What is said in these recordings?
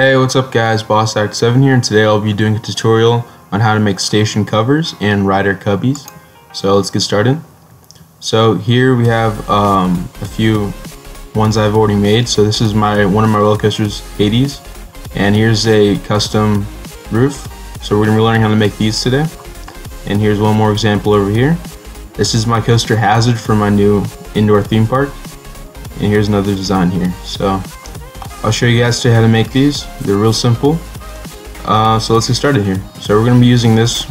Hey, what's up guys, BossAct7 here, and today I'll be doing a tutorial on how to make station covers and rider cubbies. So let's get started. So here we have a few ones I've already made. So this is one of my roller coasters, Hades, and here's a custom roof. So we're going to be learning how to make these today. And here's one more example over here. This is my coaster Hazard for my new indoor theme park. And here's another design here. So I'll show you guys today how to make these. They're real simple. So let's get started here. So we're going to be using this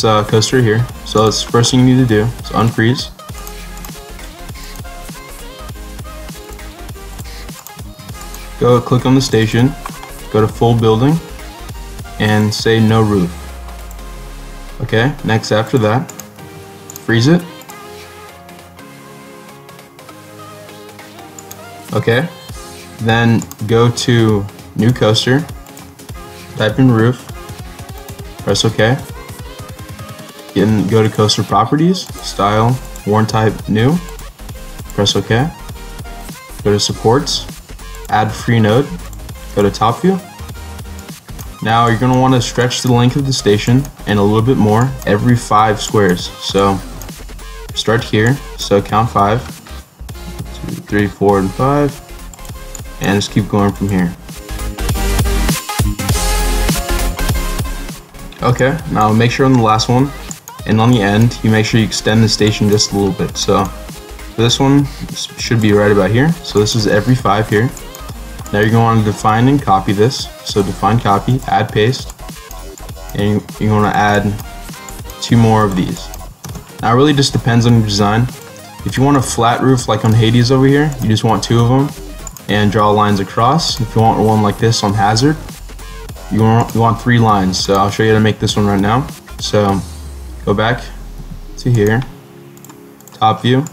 coaster here. So that's the first thing you need to do is unfreeze. Go click on the station, go to full building, and say no roof. Okay, next after that, freeze it. Okay, then go to new coaster, type in roof, press OK, and go to coaster properties, style, warn type, new, press OK, go to supports, add free node, go to top view. Now you're going to want to stretch the length of the station and a little bit more every 5 squares. So start here, so count 5, 2, 3, 4, and 5, and just keep going from here. Okay, now make sure on the last one and on the end you make sure you extend the station just a little bit. So this one should be right about here, so this is every 5 here. Now you're going to want to define and copy this, so define copy, add paste, and you're going to add 2 more of these. Now it really just depends on your design. If you want a flat roof like on Hades over here, you just want 2 of them and draw lines across. If you want one like this on Hazard, you want 3 lines, so I'll show you how to make this one right now. So go back to here, top view,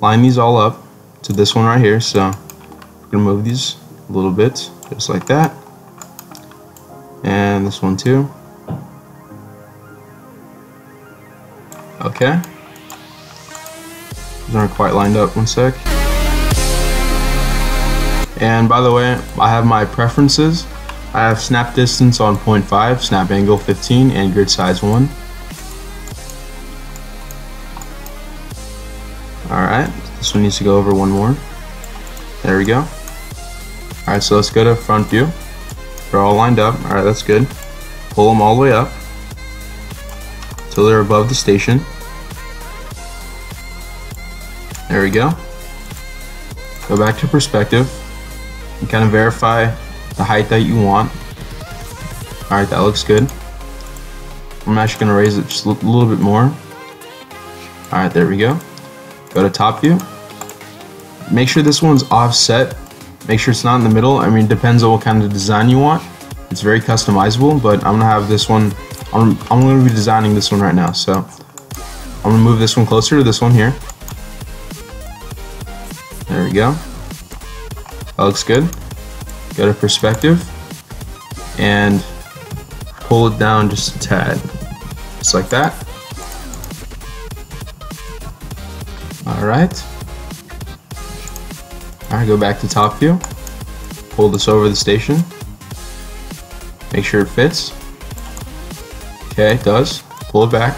line these all up to this one right here, so going to move these a little bit, just like that, and this one too. Okay, these aren't quite lined up, one sec. And by the way, I have my preferences. I have snap distance on 0.5, snap angle 15, and grid size 1. Alright, this one needs to go over 1 more. There we go. Alright, so let's go to front view. They're all lined up. Alright, that's good. Pull them all the way up till they're above the station. There we go. Go back to perspective and kind of verify the height that you want. Alright, that looks good. I'm actually going to raise it just a little bit more. Alright, there we go. Go to top view. Make sure this one's offset. Make sure it's not in the middle. I mean, it depends on what kind of design you want. It's very customizable, but I'm gonna have this one. I'm gonna be designing this one right now, so I'm gonna move this one closer to this one here. There we go. That looks good. Go to perspective and pull it down just a tad, just like that. All right. Alright, go back to top view, pull this over the station, make sure it fits. Okay, it does. Pull it back.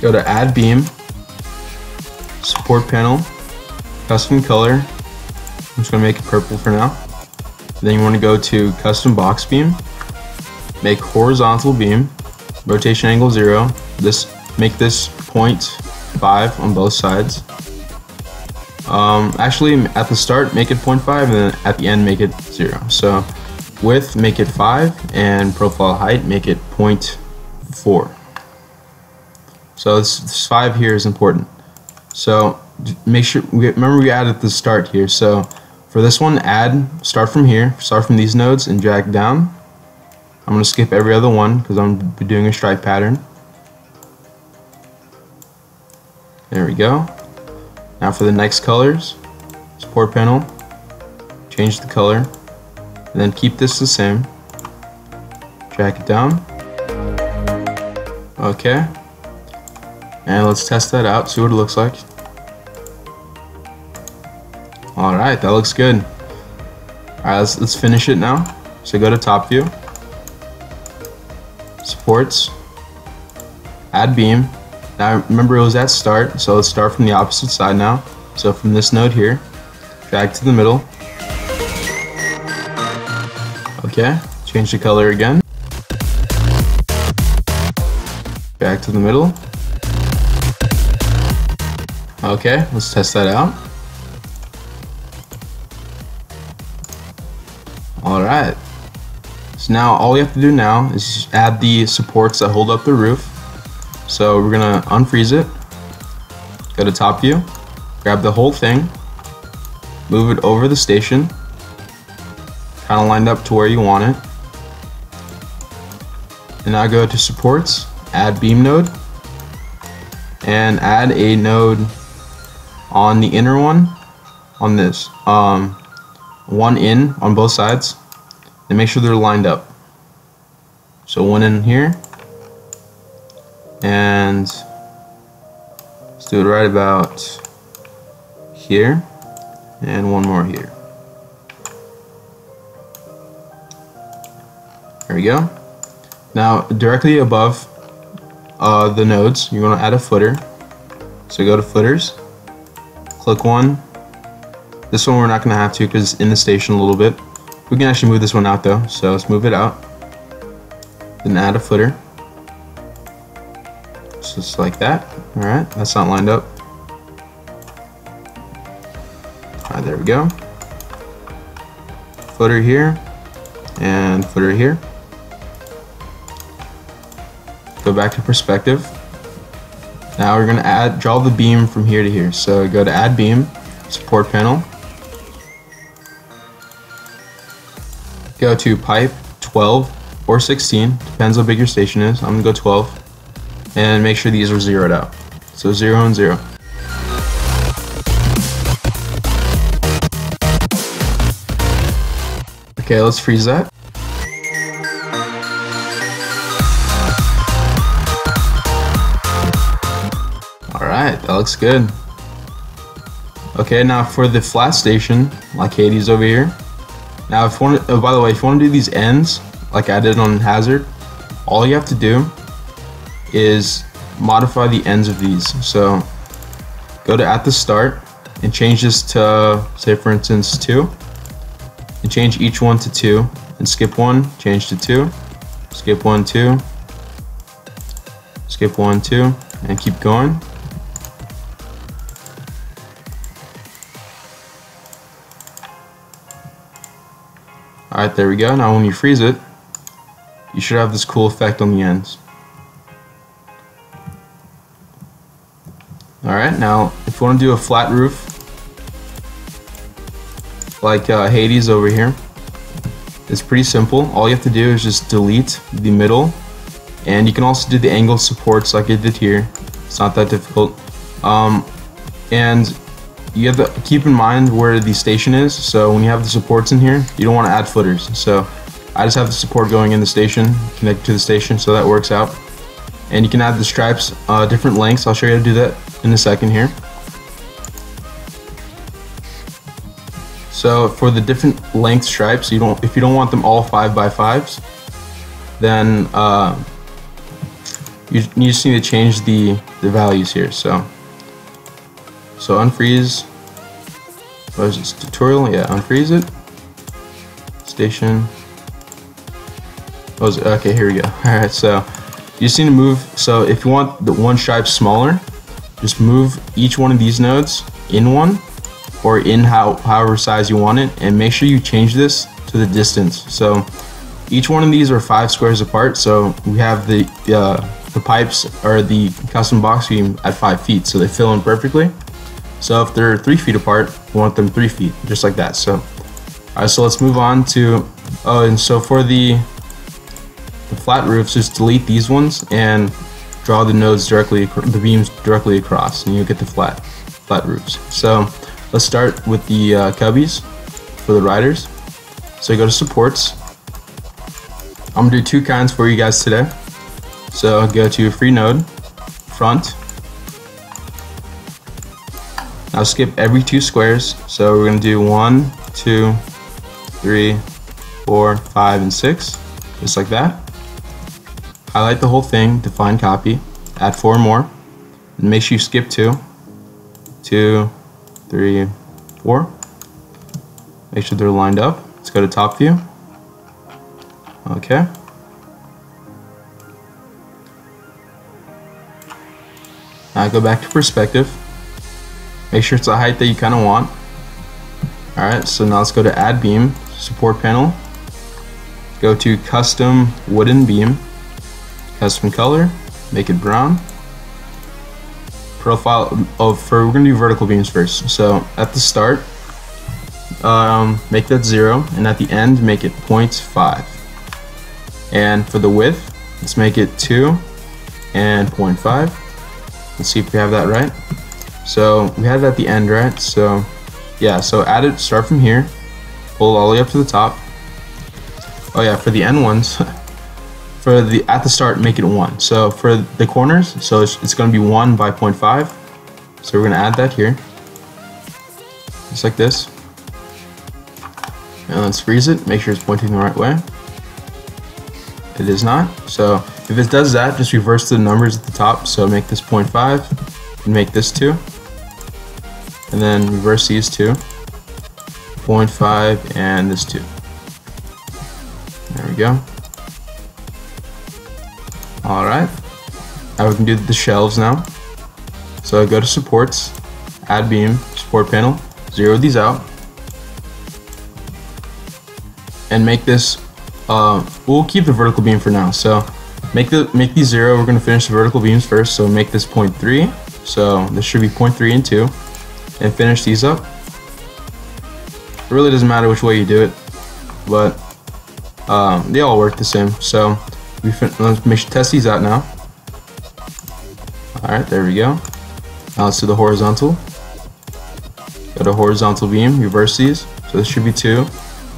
Go to add beam, support panel, custom color. I'm just going to make it purple for now. Then you want to go to custom box beam, make horizontal beam, rotation angle 0. Make this 0.5 on both sides. Actually, at the start make it 0.5 and then at the end make it 0. So width make it 5 and profile height make it 0.4. So this 5 here is important. So make sure, remember we added the start here. So for this one, start from here, start from these nodes and drag down. I'm going to skip every other one because I'm doing a stripe pattern. There we go. Now for the next colors, support panel, change the color, and then keep this the same, drag it down. Okay, and let's test that out, see what it looks like. Alright, that looks good. Alright, let's finish it now. So go to top view, supports, add beam. Now remember it was at start, so let's start from the opposite side now. So from this node here, drag to the middle. Okay, change the color again. Drag to the middle. Okay, let's test that out. Alright, so now all we have to do now is add the supports that hold up the roof. So we're gonna unfreeze it, go to top view, grab the whole thing, move it over the station, kind of lined up to where you want it. And now go to supports, add beam node, and add a node on the inner one, on this, one in on both sides, and make sure they're lined up. So one in here, and let's do it right about here, and one more here. There we go. Now directly above the nodes, you want to add a footer. So go to footers, click one. This one we're not going to have to because it's in the station a little bit. We can actually move this one out though, so let's move it out. Then add a footer. Just like that. Alright, that's not lined up. Alright, there we go. Footer here, and footer here. Go back to perspective. Now we're going to draw the beam from here to here. So go to add beam, support panel. Go to pipe 12 or 16, depends how big your station is. I'm going to go 12. And make sure these are zeroed out. So 0 and 0. Okay, let's freeze that. Alright, that looks good. Okay, now for the flat station, like Hades over here. Now, oh, by the way, if you want to do these ends, like I did on Hazard, all you have to do is modify the ends of these. So go to at the start and change this to, say for instance, 2, and change each one to 2, and skip 1, change to 2, skip 1, 2, skip 1, 2, and keep going. Alright, there we go. Now when you freeze it, you should have this cool effect on the ends. Alright, now if you want to do a flat roof like Hades over here, it's pretty simple. All you have to do is just delete the middle, and you can also do the angle supports like I did here. It's not that difficult. And you have to keep in mind where the station is, so when you have the supports in here, you don't want to add footers. So I just have the support going in the station, connected to the station, so that works out. And you can add the stripes different lengths. I'll show you how to do that in a second here. So for the different length stripes, if you don't want them all 5x5s, then you just need to change the values here. So unfreeze. What is this tutorial? Yeah, unfreeze it. Station. What was it? Okay, here we go. All right, so you just need to move. So if you want the one stripe smaller, just move each one of these nodes in one, or in however size you want it, and make sure you change this to the distance. So each one of these are 5 squares apart, so we have the pipes or the custom box beam at 5 feet, so they fill in perfectly. So if they're 3 feet apart, we want them 3 feet, just like that. So all right, so let's move on to, oh, and so for the flat roofs, just delete these ones and draw the nodes directly, the beams directly across, and you'll get the flat roofs. So let's start with the cubbies for the riders. So go to supports. I'm gonna do 2 kinds for you guys today. So go to free node, front. Now skip every 2 squares. So we're gonna do 1, 2, 3, 4, 5, and 6, just like that. Highlight the whole thing, define copy, add 4 more, and make sure you skip 2, 2, 3, 4. Make sure they're lined up. Let's go to top view. Okay. Now go back to perspective. Make sure it's the height that you kind of want. Alright, so now let's go to add beam, support panel. Go to custom wooden beam, custom color, make it brown. Profile of, we're gonna do vertical beams first. So at the start, make that 0, and at the end, make it 0.5. And for the width, let's make it 2 and 0.5. Let's see if we have that right. So we had it at the end, right? So yeah, so add it, start from here, pull all the way up to the top. Oh yeah, for the end ones, for the at the start, make it 1. So for the corners, so it's gonna be 1 by 0.5. So we're gonna add that here, just like this. And let's freeze it, make sure it's pointing the right way. It is not. So if it does that, just reverse the numbers at the top. So make this 0.5 and make this 2. And then reverse these 2. 0.5 and this 2. There we go. Alright. Now we can do the shelves now. So go to supports, add beam, support panel, zero these out. And make this, we'll keep the vertical beam for now. So make these 0. We're gonna finish the vertical beams first. So make this 0.3. So this should be 0.3 and 2, and finish these up. It really doesn't matter which way you do it, but they all work the same. So let's make sure test these out now. All right, there we go. Now let's do the horizontal. Go to horizontal beam, reverse these. So this should be 2.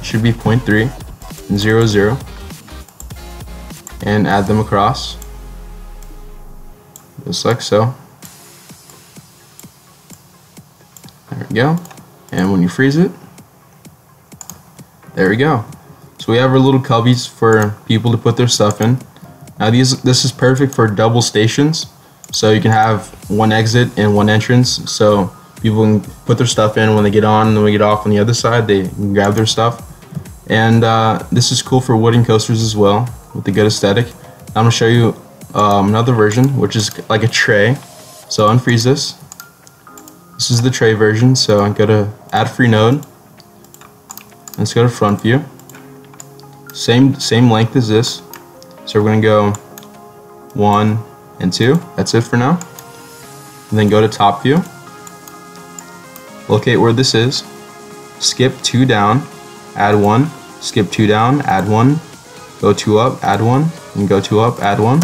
Should be 0.3 and 0, 0, and add them across just like so. There we go. And when you freeze it, there we go. So we have our little cubbies for people to put their stuff in. Now this is perfect for double stations, so you can have one exit and one entrance, so people can put their stuff in when they get on, and when they get off on the other side, they can grab their stuff. And this is cool for wooden coasters as well, with the good aesthetic. I'm going to show you another version, which is like a tray. So unfreeze this. This is the tray version, so I'm going to add free node. Let's go to front view. Same length as this. So we're going to go 1 and 2. That's it for now. And then go to top view. Locate where this is, skip 2 down, add 1, skip 2 down, add 1, go 2 up, add 1, and go 2 up, add 1.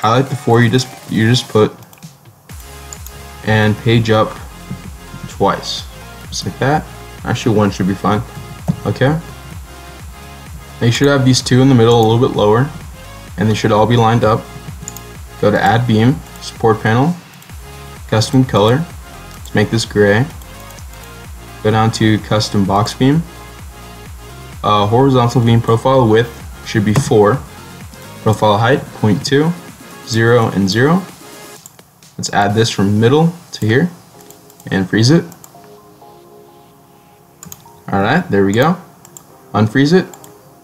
Highlight the 4 you just put, and page up twice, just like that. Actually, 1 should be fine. Okay. Now you should have these 2 in the middle a little bit lower, and they should all be lined up. Go to add beam, support panel, custom color. Let's make this gray. Go down to custom box beam. Horizontal beam profile width should be 4. Profile height 0.2, 0 and 0. Let's add this from middle to here and freeze it. Alright, there we go. Unfreeze it.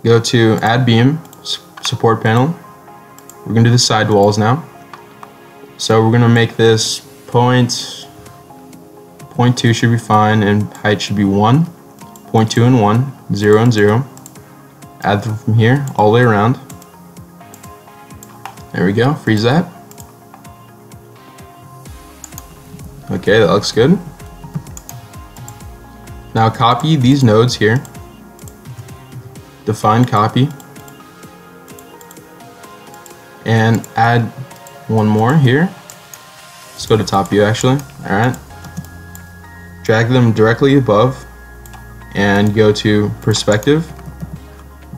Go to add beam, support panel. We're going to do the side walls now. So we're going to make this 0.2 should be fine, and height should be 1, 0.2 and 1, 0 and 0. Add them from here all the way around. There we go, freeze that. Okay, that looks good. Now copy these nodes here. Define copy. And add 1 more here. Let's go to top view actually, alright. Drag them directly above and go to perspective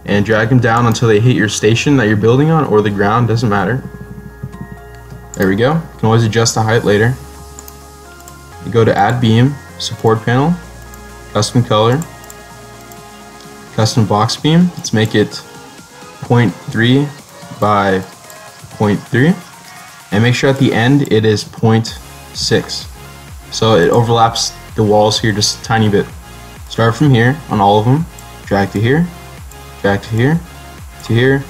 and drag them down until they hit your station that you're building on, or the ground, doesn't matter. There we go. You can always adjust the height later. You go to add beam, support panel, custom color, custom box beam. Let's make it 0.3 by 0.3 and make sure at the end it is 0.6. So it overlaps the walls here just a tiny bit. Start from here on all of them, drag to here, drag to here, to here,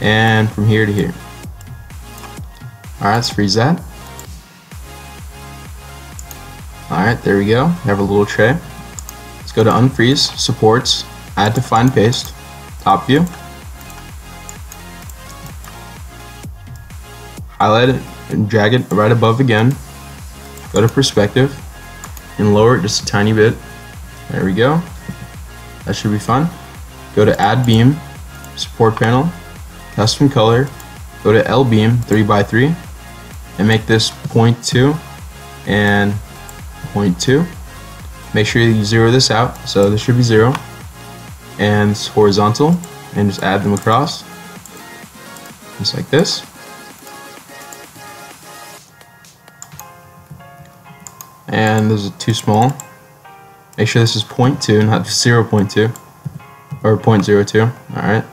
and from here to here. Alright, let's freeze that. Alright, there we go. We have a little tray. Let's go to unfreeze, supports, add to find paste, top view. Highlight it and drag it right above again. Go to perspective and lower it just a tiny bit. There we go. That should be fun. Go to add beam, support panel, custom color, go to L beam 3x3 and make this 0.2 and 0.2. Make sure you zero this out, so this should be 0, and it's horizontal, and just add them across just like this. And those are too small. Make sure this is 0.2, not 0.2 or 0.02. Alright,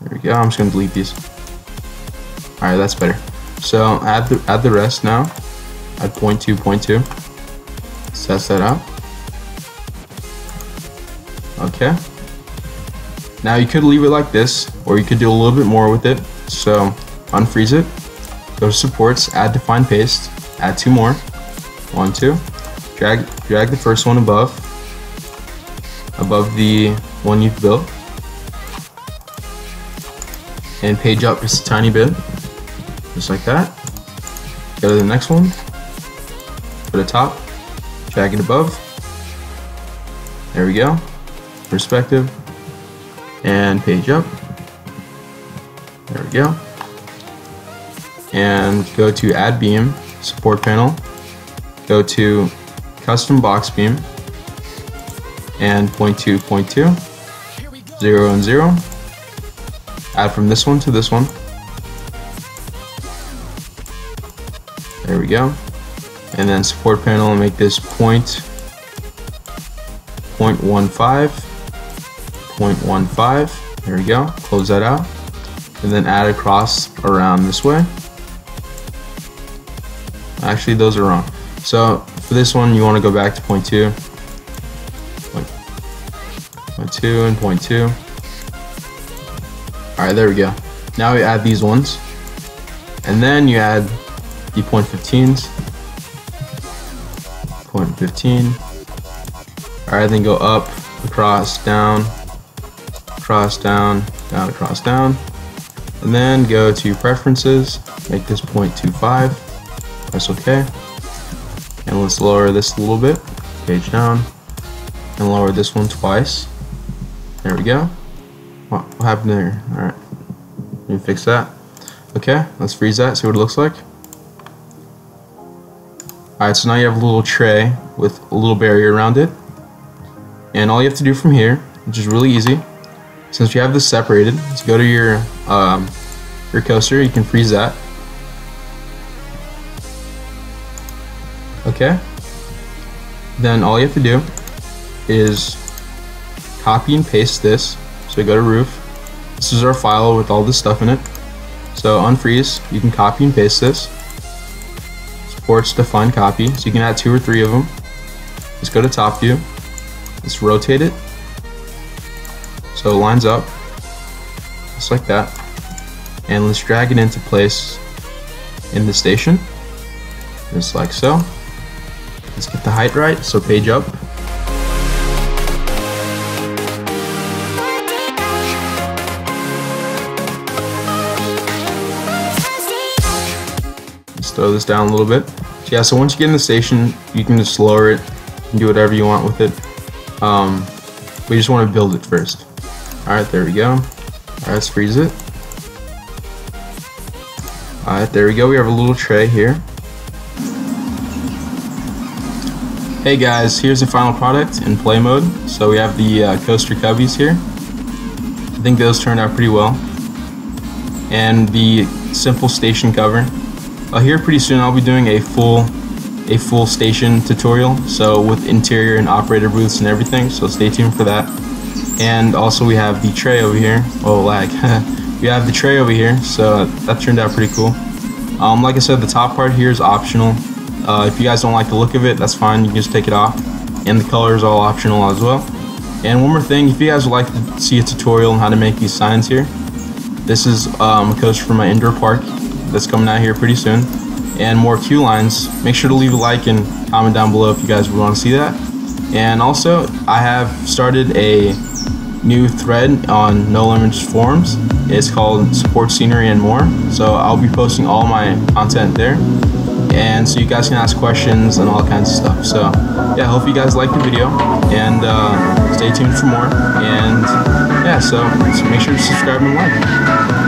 there we go. I'm just gonna delete these. Alright, that's better. So add the rest now. Add 0.2, 0.2. Set that up. Okay. Now you could leave it like this, or you could do a little bit more with it. So unfreeze it. Go to supports. Add to find paste. Add two more. 1, 2. Drag the first one above the one you've built, and page up just a tiny bit, just like that. Go to the next one, go to top, drag it above, there we go, perspective, and page up, there we go, and go to add beam, support panel, go to custom box beam, and 0.2, 0.2, 0 and 0. Add from this one to this one. There we go. And then support panel and make this 0.15, 0.15. There we go. Close that out. And then add across around this way. Actually, those are wrong. So for this one, you want to go back to 0.2, 0.2 and 0.2. Alright, there we go. Now we add these ones, and then you add the 0.15s, 0.15. Alright, then go up, across, down, down, across, down, and then go to preferences, make this 0.25, press OK, and let's lower this a little bit, page down, and lower this one twice. There we go. What happened there? Alright, we fix that. Okay, let's freeze that, see what it looks like. Alright, so now you have a little tray with a little barrier around it. And all you have to do from here, which is really easy, since you have this separated, let's go to your coaster, you can freeze that. Okay. Then all you have to do is copy and paste this. So we go to roof. This is our file with all this stuff in it. So unfreeze, you can copy and paste this. Supports define copy, so you can add 2 or 3 of them. Let's go to top view. Let's rotate it so it lines up, just like that. And let's drag it into place in the station, just like so. Let's get the height right, so page up. Throw this down a little bit. So yeah, so once you get in the station, you can just lower it and do whatever you want with it. We just want to build it first. Alright, there we go. Alright, let's freeze it. Alright, there we go. We have a little tray here. Hey guys, here's the final product in play mode. So we have the coaster cubbies here. I think those turned out pretty well. And the simple station cover. Here pretty soon I'll be doing a full station tutorial, so with interior and operator booths and everything, so stay tuned for that. And also we have the tray over here. Oh, lag. We have the tray over here, so that turned out pretty cool. Like I said, the top part here is optional. If you guys don't like the look of it, that's fine. You can just take it off. And the color is all optional as well. And one more thing, if you guys would like to see a tutorial on how to make these signs here, this is a coaster from my indoor park that's coming out here pretty soon. And more queue lines. Make sure to leave a like and comment down below if you guys would want to see that. And also, I have started a new thread on No Limits forums. It's called Support Scenery and More. So I'll be posting all my content there. And so you guys can ask questions and all kinds of stuff. So yeah, hope you guys like the video, and stay tuned for more. And yeah, so make sure to subscribe and like.